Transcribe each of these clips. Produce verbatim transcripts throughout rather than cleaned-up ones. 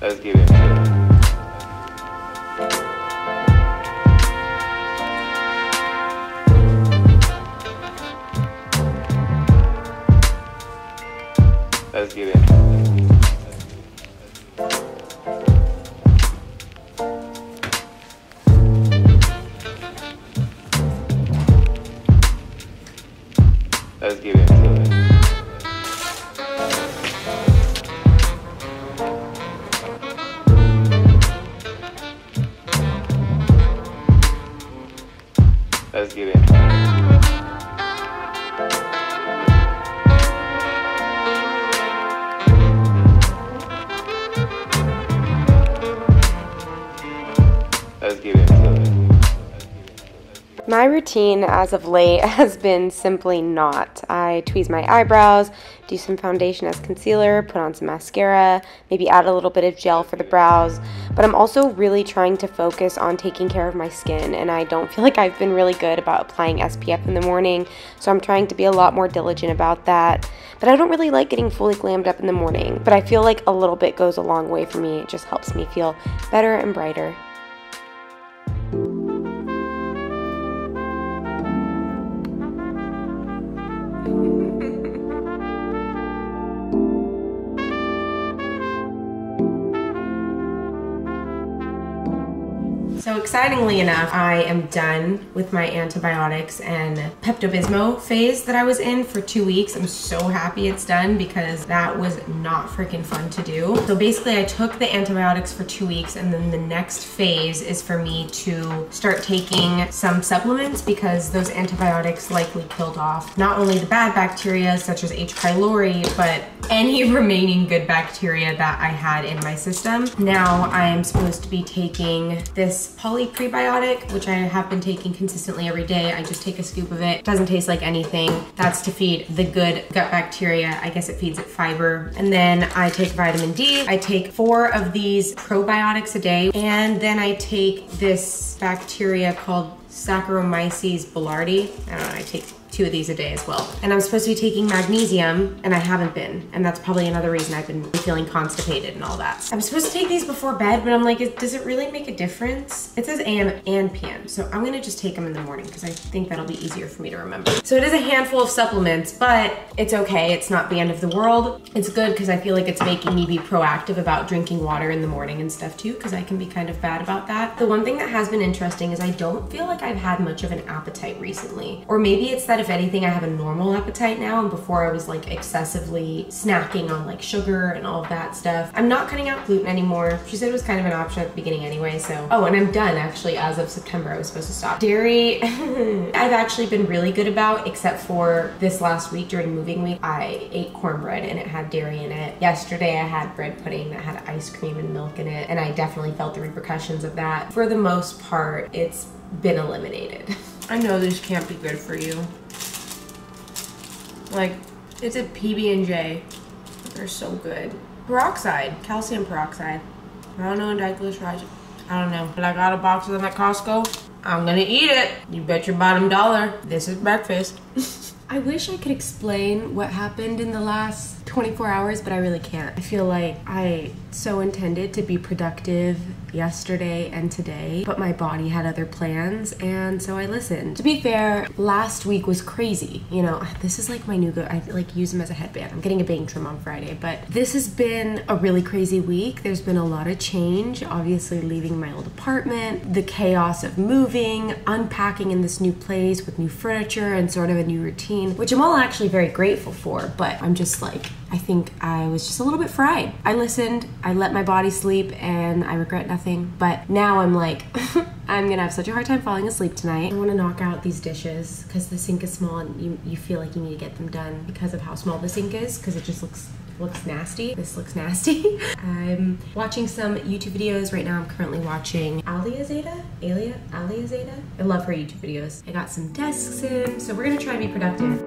Let's get into it. Let's get in. Let's get into it. Let's get in. My routine as of late has been simply not. I tweeze my eyebrows, do some foundation as concealer, put on some mascara, maybe add a little bit of gel for the brows, but I'm also really trying to focus on taking care of my skin, and I don't feel like I've been really good about applying S P F in the morning, so I'm trying to be a lot more diligent about that. But I don't really like getting fully glammed up in the morning, but I feel like a little bit goes a long way for me. It just helps me feel better and brighter. So excitingly enough, I am done with my antibiotics and Pepto-Bismol phase that I was in for two weeks. I'm so happy it's done because that was not freaking fun to do. So basically I took the antibiotics for two weeks and then the next phase is for me to start taking some supplements because those antibiotics likely killed off not only the bad bacteria such as H. pylori, but any remaining good bacteria that I had in my system. Now I am supposed to be taking this poly prebiotic, which I have been taking consistently every day. I just take a scoop of it. It doesn't taste like anything. That's to feed the good gut bacteria. I guess it feeds it fiber. And then I take vitamin D. I take four of these probiotics a day. And then I take this bacteria called Saccharomyces boulardii. I don't know, I take two of these a day as well. And I'm supposed to be taking magnesium and I haven't been. And that's probably another reason I've been feeling constipated and all that. I'm supposed to take these before bed, but I'm like, it, does it really make a difference? It says A M and P M. So I'm gonna just take them in the morning because I think that'll be easier for me to remember. So it is a handful of supplements, but it's okay. It's not the end of the world. It's good because I feel like it's making me be proactive about drinking water in the morning and stuff too, because I can be kind of bad about that. The one thing that has been interesting is I don't feel like I've had much of an appetite recently. Or maybe it's that if anything, I have a normal appetite now, and before I was like excessively snacking on like sugar and all of that stuff. I'm not cutting out gluten anymore. She said it was kind of an option at the beginning anyway, so. Oh, and I'm done actually. As of September, I was supposed to stop. Dairy, I've actually been really good about, except for this last week during moving week, I ate cornbread and it had dairy in it. Yesterday I had bread pudding that had ice cream and milk in it, and I definitely felt the repercussions of that. For the most part, it's been eliminated. I know these can't be good for you. Like, it's a P B and J. They're so good. Peroxide, calcium peroxide. I don't know, diglycerides. I don't know, but I got a box of them at Costco. I'm gonna eat it. You bet your bottom dollar. This is breakfast. I wish I could explain what happened in the last twenty-four hours, but I really can't. I feel like I so intended to be productive yesterday and today, but my body had other plans, and so I listened. To be fair, last week was crazy. You know, this is like my new go. I like use them as a headband. I'm getting a bang trim on Friday, but this has been a really crazy week. There's been a lot of change, obviously leaving my old apartment, the chaos of moving, unpacking in this new place with new furniture and sort of a new routine, which I'm all actually very grateful for, but I'm just like, I think I was just a little bit fried. I listened, I let my body sleep, and I regret nothing. But now I'm like, I'm gonna have such a hard time falling asleep tonight. I wanna knock out these dishes because the sink is small and you, you feel like you need to get them done because of how small the sink is, because it just looks looks nasty. This looks nasty. I'm watching some YouTube videos right now. I'm currently watching Alia Zeta. Alia? Alia Zeta? I love her YouTube videos. I got some desks in, so we're gonna try to be productive.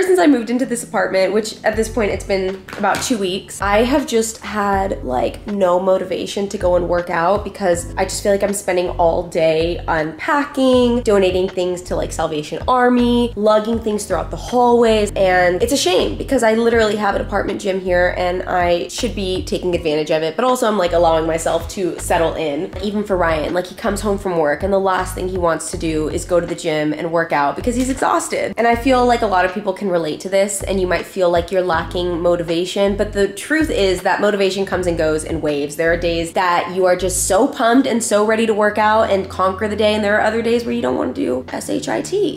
ever since I moved into this apartment, which at this point it's been about two weeks, I have just had like no motivation to go and work out because I just feel like I'm spending all day unpacking, donating things to like Salvation Army, lugging things throughout the hallways, and it's a shame because I literally have an apartment gym here and I should be taking advantage of it, but also I'm like allowing myself to settle in. Even for Ryan, like he comes home from work and the last thing he wants to do is go to the gym and work out because he's exhausted. And I feel like a lot of people can relate to this and you might feel like you're lacking motivation, but the truth is that motivation comes and goes in waves. There are days that you are just so pumped and so ready to work out and conquer the day, and there are other days where you don't want to do shit.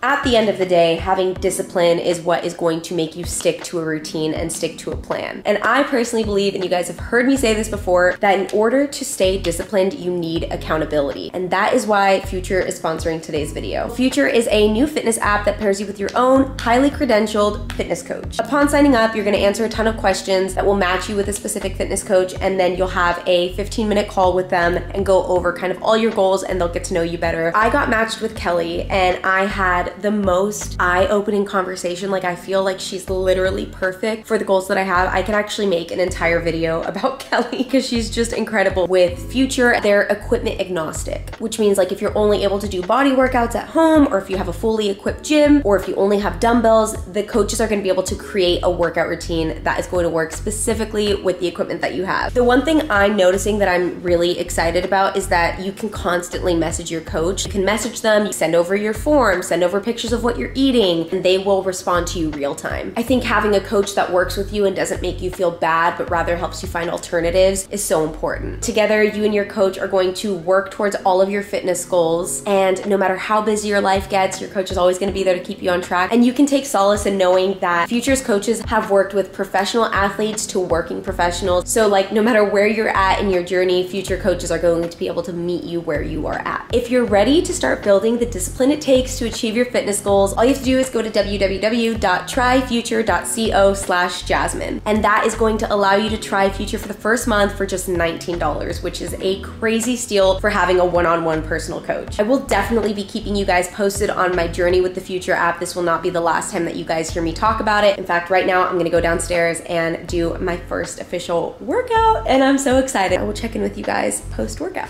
At the end of the day, having discipline is what is going to make you stick to a routine and stick to a plan. And I personally believe, and you guys have heard me say this before, that in order to stay disciplined, you need accountability. And that is why Future is sponsoring today's video. Future is a new fitness app that pairs you with your own highly credentialed fitness coach. Upon signing up, you're gonna answer a ton of questions that will match you with a specific fitness coach, and then you'll have a fifteen minute call with them and go over kind of all your goals and they'll get to know you better. I got matched with Kelly and I had the most eye-opening conversation. Like I feel like she's literally perfect for the goals that I have. I could actually make an entire video about Kelly because she's just incredible. With Future, they're equipment agnostic, which means like if you're only able to do body workouts at home, or if you have a fully equipped gym, or if you only have dumbbells, the coaches are gonna be able to create a workout routine that is going to work specifically with the equipment that you have. The one thing I'm noticing that I'm really excited about is that you can constantly message your coach. You can message them, you send over your form, send over pictures of what you're eating, and they will respond to you real time. I think having a coach that works with you and doesn't make you feel bad, but rather helps you find alternatives is so important. Together, you and your coach are going to work towards all of your fitness goals, and no matter how busy your life gets, your coach is always gonna be there to keep you on track. And you can take solace in knowing that Future's coaches have worked with professional athletes to working professionals. So like no matter where you're at in your journey, Future coaches are going to be able to meet you where you are at. If you're ready to start building the discipline it takes to achieve your fitness goals, all you have to do is go to w w w dot tryfuture dot co slash jasmine. And that is going to allow you to try Future for the first month for just nineteen dollars, which is a crazy steal for having a one-on-one personal coach. I will definitely be keeping you guys posted on my journey with the Future app. This will not be the last time that you guys hear me talk about it. In fact, right now I'm gonna go downstairs and do my first official workout, and I'm so excited. I will check in with you guys post-workout.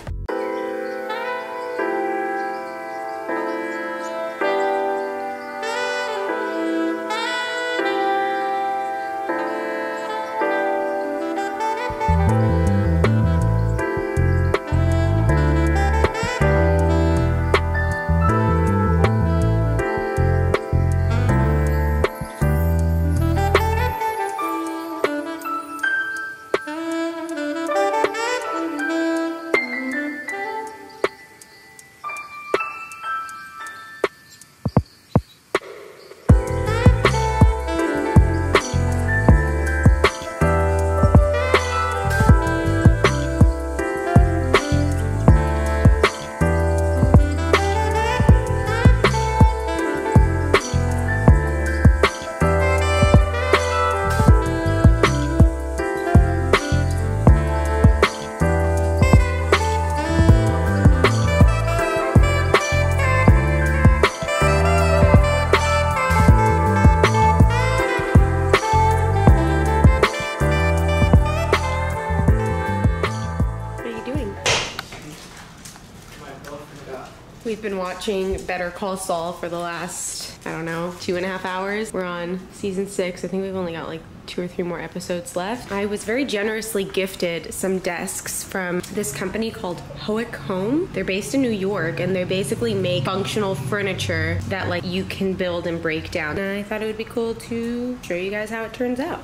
We've been watching Better Call Saul for the last, I don't know, two and a half hours. We're on season six. I think we've only got like two or three more episodes left. I was very generously gifted some desks from this company called Hoek Home. They're based in New York and they basically make functional furniture that like you can build and break down. And I thought it would be cool to show you guys how it turns out.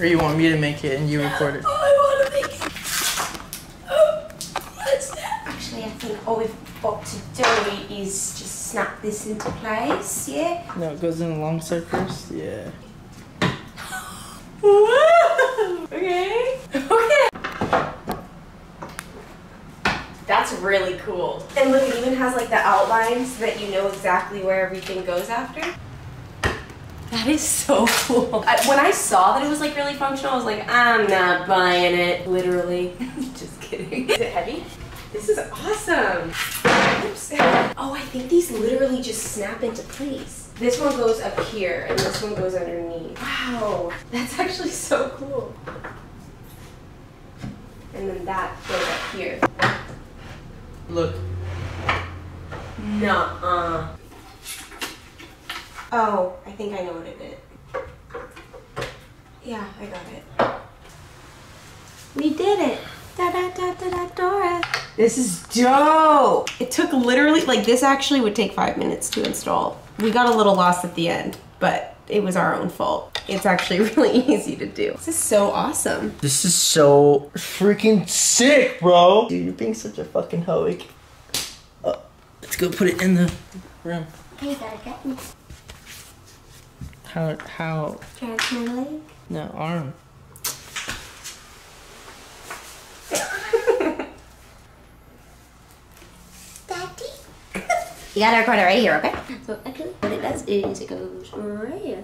Or you want me to make it and you record it? All we've got to do is just snap this into place, yeah? No, it goes in alongside first, yeah. Okay, okay. That's really cool. And look, it even has like the outlines so that you know exactly where everything goes after. That is so cool. I, when I saw that it was like really functional, I was like, I'm not buying it, literally. Just kidding. Is it heavy? This is awesome. Oops. Oh, I think these literally just snap into place. This one goes up here and this one goes underneath. Wow, that's actually so cool. And then that goes up here. Look. Nuh-uh. Oh, I think I know what it is. Yeah, I got it. We did it. Da da da da da Dora. This is dope. It took literally, like this actually would take five minutes to install. We got a little lost at the end, but it was our own fault. It's actually really easy to do. This is so awesome. This is so freaking sick, bro. Dude, you're being such a fucking hoe. Oh, let's go put it in the room. Hey, gotta get me. How, how? Drag my leg? No, arm. Daddy? You gotta record it right here, okay? So actually, what it does is it goes right here.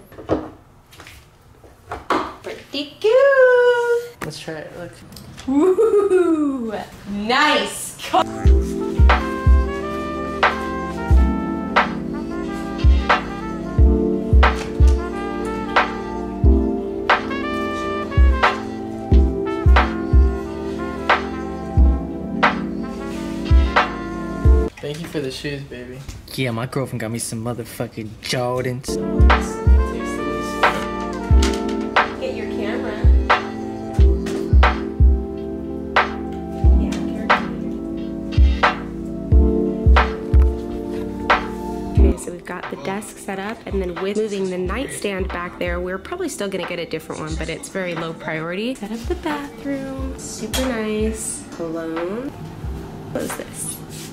Pretty cool! Let's try it, look. Woo! Nice! Thank you for the shoes, baby. Yeah, my girlfriend got me some motherfucking Jordans. Get your camera. Okay, so we've got the desk set up, and then with moving the nightstand back there, we're probably still gonna get a different one, but it's very low priority. Set up the bathroom. Super nice. Cologne. Close this.